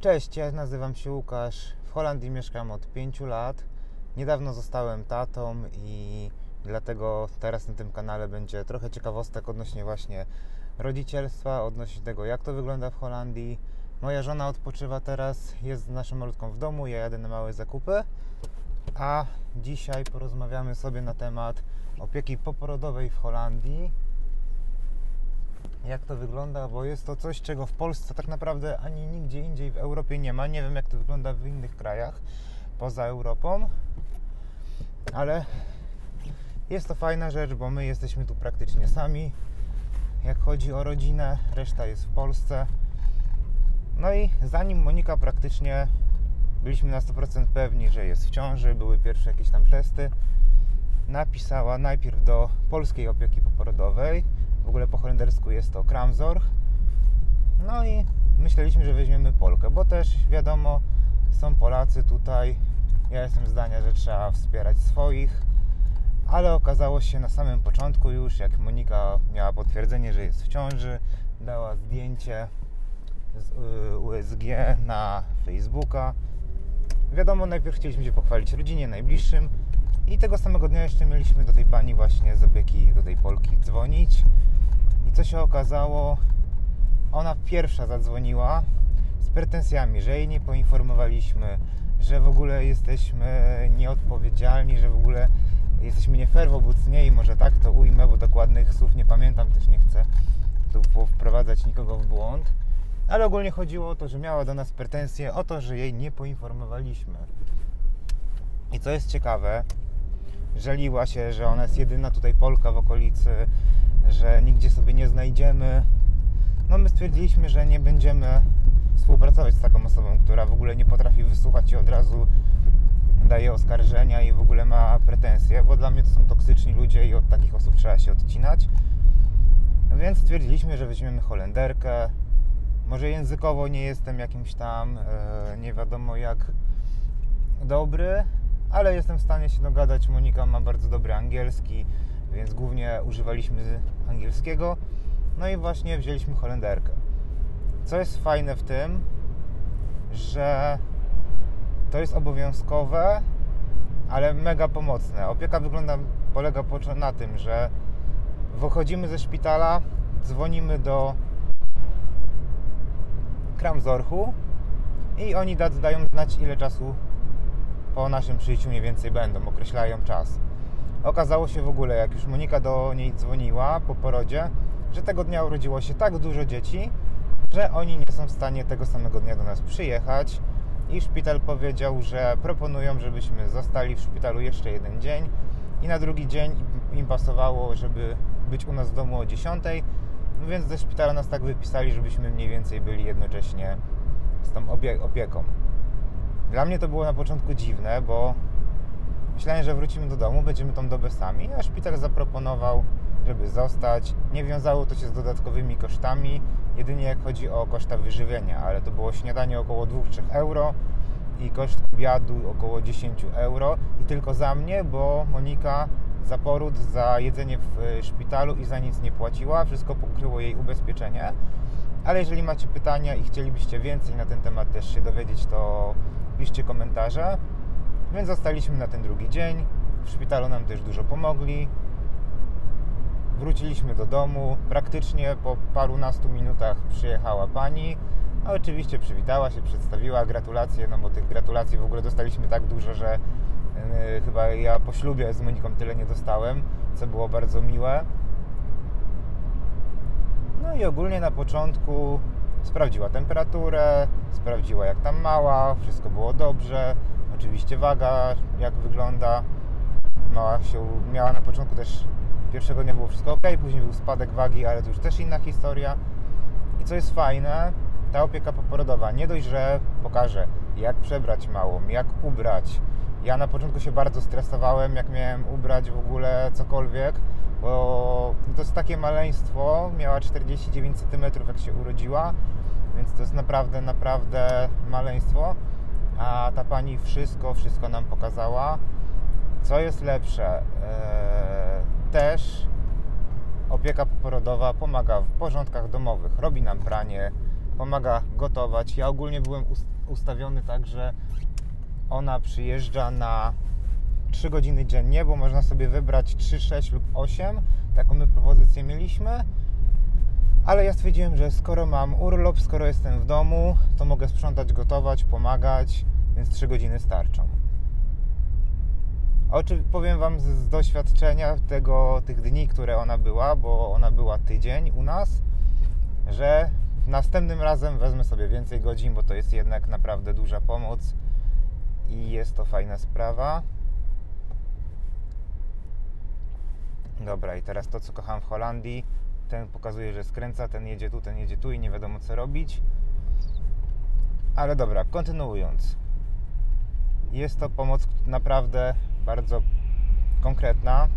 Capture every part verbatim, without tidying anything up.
Cześć, ja nazywam się Łukasz, w Holandii mieszkam od pięciu lat. Niedawno zostałem tatą i dlatego teraz na tym kanale będzie trochę ciekawostek odnośnie właśnie rodzicielstwa, odnośnie tego, jak to wygląda w Holandii. Moja żona odpoczywa teraz, jest z naszą malutką w domu, ja jadę na małe zakupy. A dzisiaj porozmawiamy sobie na temat opieki poporodowej w Holandii. Jak to wygląda, bo jest to coś, czego w Polsce tak naprawdę ani nigdzie indziej w Europie nie ma. Nie wiem, jak to wygląda w innych krajach poza Europą, ale jest to fajna rzecz, bo my jesteśmy tu praktycznie sami, jak chodzi o rodzinę, reszta jest w Polsce. No i zanim Monika praktycznie byliśmy na sto procent pewni, że jest w ciąży, były pierwsze jakieś tam testy, napisała najpierw do polskiej opieki poporodowej. W ogóle po holendersku jest to Kraamzorg. No i myśleliśmy, że weźmiemy Polkę, bo też wiadomo, są Polacy tutaj. Ja jestem zdania, że trzeba wspierać swoich, ale okazało się na samym początku już, jak Monika miała potwierdzenie, że jest w ciąży, dała zdjęcie z U S G na Facebooka. Wiadomo, najpierw chcieliśmy się pochwalić rodzinie, najbliższym. I tego samego dnia jeszcze mieliśmy do tej pani właśnie z opieki, do tej Polki dzwonić. I co się okazało? Ona pierwsza zadzwoniła z pretensjami, że jej nie poinformowaliśmy, że w ogóle jesteśmy nieodpowiedzialni, że w ogóle jesteśmy nie fair wobec niej. Może tak to ujmę, bo dokładnych słów nie pamiętam, też nie chcę tu wprowadzać nikogo w błąd. Ale ogólnie chodziło o to, że miała do nas pretensje o to, że jej nie poinformowaliśmy. I co jest ciekawe, żaliła się, że ona jest jedyna tutaj Polka w okolicy, że nigdzie sobie nie znajdziemy. No my stwierdziliśmy, że nie będziemy współpracować z taką osobą, która w ogóle nie potrafi wysłuchać i od razu daje oskarżenia i w ogóle ma pretensje, bo dla mnie to są toksyczni ludzie i od takich osób trzeba się odcinać. Więc stwierdziliśmy, że weźmiemy Holenderkę. Może językowo nie jestem jakimś tam, yy, nie wiadomo jak dobry, ale jestem w stanie się dogadać. Monika ma bardzo dobry angielski, więc głównie używaliśmy angielskiego. No i właśnie wzięliśmy Holenderkę. Co jest fajne w tym, że to jest obowiązkowe, ale mega pomocne. Opieka wygląda, polega na tym, że wychodzimy ze szpitala, dzwonimy do Kraamzorgu i oni dają znać, ile czasu po naszym przyjściu mniej więcej będą, określają czas. Okazało się w ogóle, jak już Monika do niej dzwoniła po porodzie, że tego dnia urodziło się tak dużo dzieci, że oni nie są w stanie tego samego dnia do nas przyjechać i szpital powiedział, że proponują, żebyśmy zostali w szpitalu jeszcze jeden dzień i na drugi dzień im pasowało, żeby być u nas w domu o dziesiątej, więc ze szpitala nas tak wypisali, żebyśmy mniej więcej byli jednocześnie z tą opie- opieką. Dla mnie to było na początku dziwne, bo myślałem, że wrócimy do domu, będziemy tą dobę sami, a szpital zaproponował, żeby zostać. Nie wiązało to się z dodatkowymi kosztami, jedynie jak chodzi o koszta wyżywienia, ale to było śniadanie około dwóch do trzech euro i koszt obiadu około dziesięć euro i tylko za mnie, bo Monika za poród, za jedzenie w szpitalu i za nic nie płaciła, wszystko pokryło jej ubezpieczenie. Ale jeżeli macie pytania i chcielibyście więcej na ten temat też się dowiedzieć, to piszcie komentarze. Więc zostaliśmy na ten drugi dzień. W szpitalu nam też dużo pomogli. Wróciliśmy do domu. Praktycznie po parunastu minutach przyjechała pani. A oczywiście przywitała się, przedstawiła gratulacje. No bo tych gratulacji w ogóle dostaliśmy tak dużo, że yy, chyba ja po ślubie z Moniką tyle nie dostałem, co było bardzo miłe. No i ogólnie na początku sprawdziła temperaturę, sprawdziła jak tam mała, wszystko było dobrze. Oczywiście waga, jak wygląda. Mała się miała na początku też, pierwszego dnia było wszystko ok, później był spadek wagi, ale to już też inna historia. I co jest fajne, ta opieka poporodowa nie dość, że pokaże jak przebrać małą, jak ubrać. Ja na początku się bardzo stresowałem, jak miałem ubrać w ogóle cokolwiek, bo to jest takie maleństwo, miała czterdzieści dziewięć centymetrów jak się urodziła, więc to jest naprawdę, naprawdę maleństwo, a ta pani wszystko, wszystko nam pokazała. Co jest lepsze, eee, też opieka poporodowa pomaga w porządkach domowych, robi nam pranie, pomaga gotować. Ja ogólnie byłem ustawiony tak, że ona przyjeżdża na trzy godziny dziennie, bo można sobie wybrać trzy, sześć lub osiem. Taką my propozycję mieliśmy. Ale ja stwierdziłem, że skoro mam urlop, skoro jestem w domu, to mogę sprzątać, gotować, pomagać, więc trzy godziny starczą. A oczywiście powiem Wam z doświadczenia tego, tych dni, które ona była, bo ona była tydzień u nas, że następnym razem wezmę sobie więcej godzin, bo to jest jednak naprawdę duża pomoc i jest to fajna sprawa. Dobra, i teraz to, co kocham w Holandii. Ten pokazuje, że skręca, ten jedzie tu, ten jedzie tu i nie wiadomo, co robić. Ale dobra, kontynuując. Jest to pomoc naprawdę bardzo konkretna.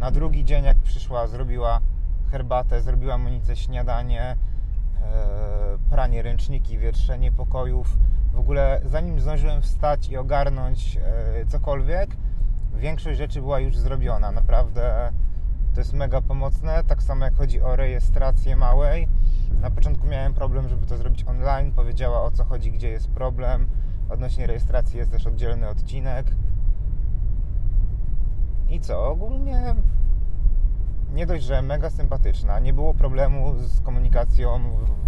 Na drugi dzień, jak przyszła, zrobiła herbatę, zrobiła Monice śniadanie, pranie, ręczniki, wietrzenie pokojów. W ogóle zanim zdążyłem wstać i ogarnąć cokolwiek, większość rzeczy była już zrobiona. Naprawdę to jest mega pomocne. Tak samo jak chodzi o rejestrację małej. Na początku miałem problem, żeby to zrobić online. Powiedziała, o co chodzi, gdzie jest problem. Odnośnie rejestracji jest też oddzielny odcinek. I co? Ogólnie nie dość, że mega sympatyczna. Nie było problemu z komunikacją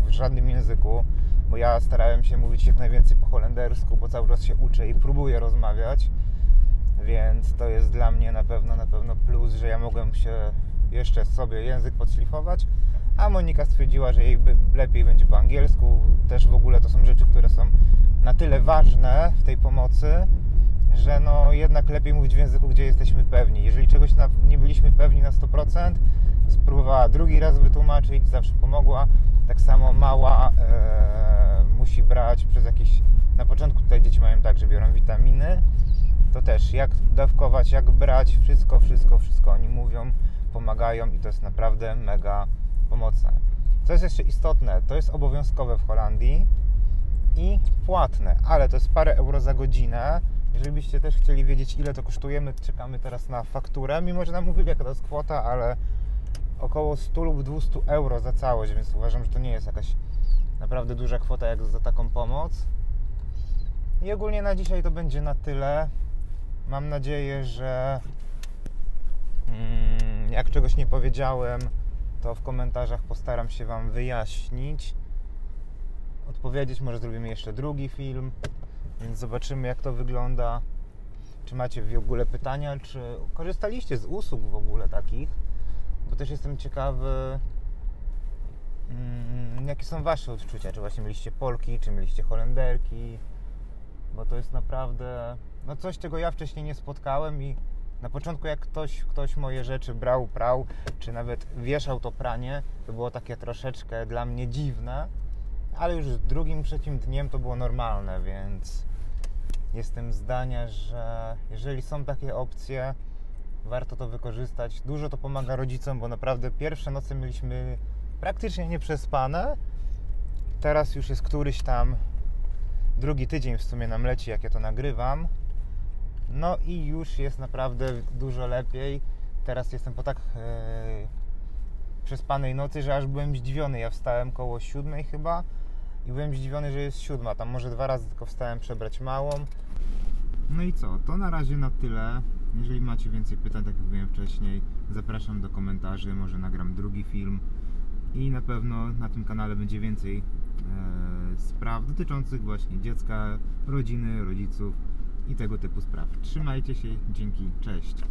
w żadnym języku, bo ja starałem się mówić jak najwięcej po holendersku, bo cały czas się uczę i próbuję rozmawiać. Więc to jest dla mnie na pewno, na pewno plus, że ja mogłem się jeszcze sobie język podszlifować, a Monika stwierdziła, że jej lepiej będzie po angielsku. Też w ogóle to są rzeczy, które są na tyle ważne w tej pomocy, że no jednak lepiej mówić w języku, gdzie jesteśmy pewni. Jeżeli czegoś na, nie byliśmy pewni na sto procent, spróbowała drugi raz wytłumaczyć, zawsze pomogła. Tak samo mała e, musi brać przez jakieś... Na początku tutaj dzieci mają tak, że biorą witaminy. To też jak dawkować, jak brać, wszystko, wszystko, wszystko oni mówią, pomagają i to jest naprawdę mega pomocne. Co jest jeszcze istotne, to jest obowiązkowe w Holandii i płatne, ale to jest parę euro za godzinę. Jeżeli byście też chcieli wiedzieć, ile to kosztuje, my czekamy teraz na fakturę, mimo że nam mówili, jaka to jest kwota, ale około sto lub dwieście euro za całość, więc uważam, że to nie jest jakaś naprawdę duża kwota jak za taką pomoc. I ogólnie na dzisiaj to będzie na tyle. Mam nadzieję, że mm, jak czegoś nie powiedziałem, to w komentarzach postaram się Wam wyjaśnić, odpowiedzieć. Może zrobimy jeszcze drugi film, więc zobaczymy, jak to wygląda. Czy macie w ogóle pytania, czy korzystaliście z usług w ogóle takich? Bo też jestem ciekawy, mm, jakie są Wasze odczucia. Czy właśnie mieliście Polki, czy mieliście Holenderki? Bo to jest naprawdę... No coś, czego ja wcześniej nie spotkałem i na początku jak ktoś, ktoś moje rzeczy brał, prał, czy nawet wieszał to pranie, to było takie troszeczkę dla mnie dziwne, ale już drugim, trzecim dniem to było normalne, więc jestem zdania, że jeżeli są takie opcje, warto to wykorzystać. Dużo to pomaga rodzicom, bo naprawdę pierwsze noce mieliśmy praktycznie nieprzespane. Teraz już jest któryś tam drugi tydzień w sumie nam leci, jak ja to nagrywam. No i już jest naprawdę dużo lepiej. Teraz jestem po tak yy, przespanej nocy, że aż byłem zdziwiony. Ja wstałem koło siódmej chyba i byłem zdziwiony, że jest siódma. Tam może dwa razy tylko wstałem przebrać małą. No i co? To na razie na tyle. Jeżeli macie więcej pytań, tak jak mówiłem wcześniej, zapraszam do komentarzy. Może nagram drugi film. I na pewno na tym kanale będzie więcej e, spraw dotyczących właśnie dziecka, rodziny, rodziców i tego typu spraw. Trzymajcie się, dzięki, cześć!